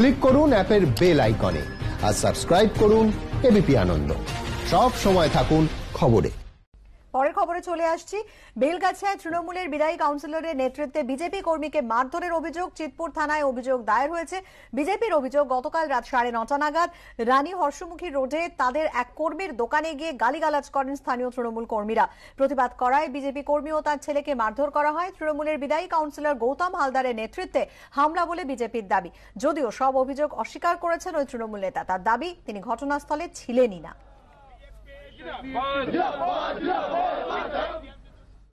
Click করুন অ্যাপের bell আইকনে আর সাবস্ক্রাইব করুন এবিপি আনন্দ। সব সময় থাকুন খবরে। পরের খবরে চলে আসছি। বেলগাছিয়ায় তৃণমূলের বিদায়ী কাউন্সিলরের নেতৃত্বে বিজেপি কর্মীকে মারধরের অভিযোগ, চিতপুর থানায় অভিযোগ দায়ের হয়েছে। বিজেপির অভিযোগ, গতকাল রাত 9:30 নাগাদ রানী হর্ষমুখী রোডে তাদের এক কর্মীর দোকানে গিয়ে গালিগালাজ করেন স্থানীয় তৃণমূল কর্মীরা। প্রতিবাদ করায় বিজেপি কর্মী ও তার ছেলেকে মারধর করা হয়। তৃণমূলের বিদায়ী কাউন্সিলর গৌতম হালদারের নেতৃত্বে হামলা বলে বিজেপির দাবি, যদিও সব অভিযোগ অস্বীকার করেছেন ওই তৃণমূল নেতা। তার দাবি, তিনি ঘটনাস্থলে ছিলেনই না।